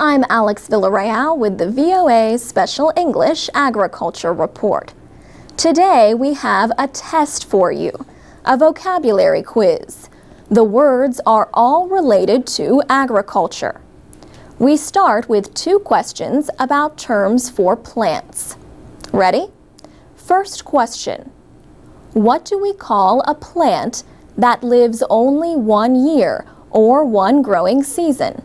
I'm Alex Villarreal with the VOA Special English Agriculture Report. Today we have a test for you, a vocabulary quiz. The words are all related to agriculture. We start with two questions about terms for plants. Ready? First question, what do we call a plant that lives only 1 year or one growing season?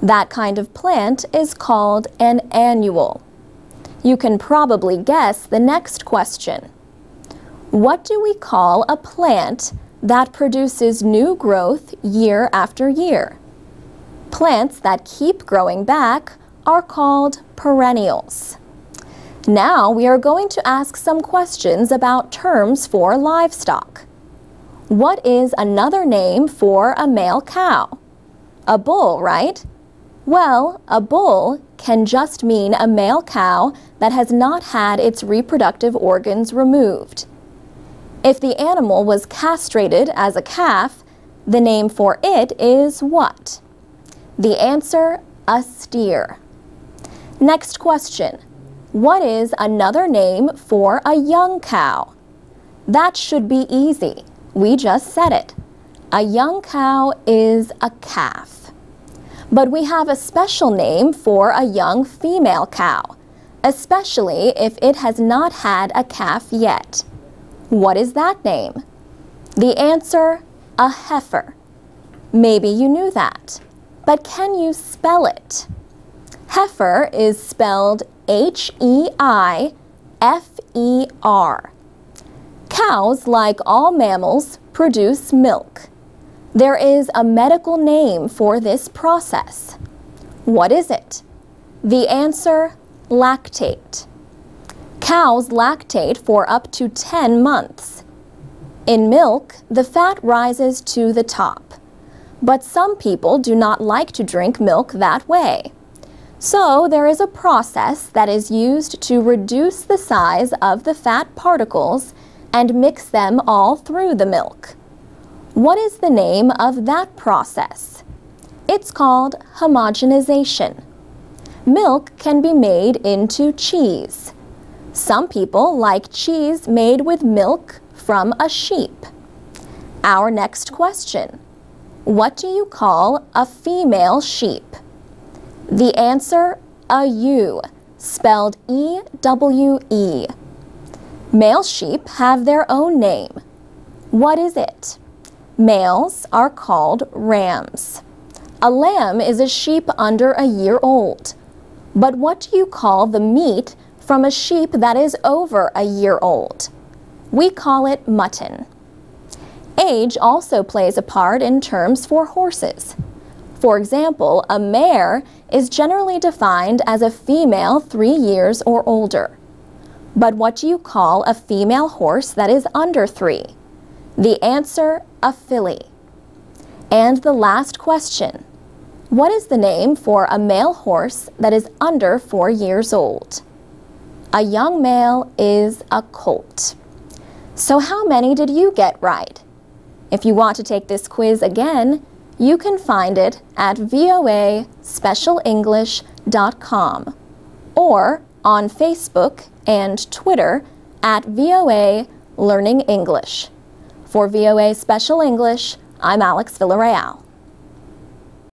That kind of plant is called an annual. You can probably guess the next question. What do we call a plant that produces new growth year after year? Plants that keep growing back are called perennials. Now we are going to ask some questions about terms for livestock. What is another name for a male cow? A bull, right? Well, a bull can just mean a male cow that has not had its reproductive organs removed. If the animal was castrated as a calf, the name for it is what? The answer, a steer. Next question, what is another name for a young cow? That should be easy. We just said it. A young cow is a calf. But we have a special name for a young female cow, especially if it has not had a calf yet. What is that name? The answer, a heifer. Maybe you knew that, but can you spell it? Heifer is spelled H-E-I-F-E-R. Cows, like all mammals, produce milk. There is a medical name for this process. What is it? The answer, lactate. Cows lactate for up to 10 months. In milk, the fat rises to the top. But some people do not like to drink milk that way. So there is a process that is used to reduce the size of the fat particles and mix them all through the milk. What is the name of that process? It's called homogenization. Milk can be made into cheese. Some people like cheese made with milk from a sheep. Our next question, what do you call a female sheep? The answer, a ewe, spelled E-W-E. Male sheep have their own name. What is it? Males are called rams. A lamb is a sheep under a year old. But what do you call the meat from a sheep that is over a year old? We call it mutton. Age also plays a part in terms for horses. For example, a mare is generally defined as a female 3 years or older. But what do you call a female horse that is under 3? The answer, a filly. And the last question, what is the name for a male horse that is under 4 years old? A young male is a colt. So how many did you get right? If you want to take this quiz again, you can find it at voaspecialenglish.com or on Facebook and Twitter at VOA Learning English. For VOA Special English, I'm Alex Villarreal.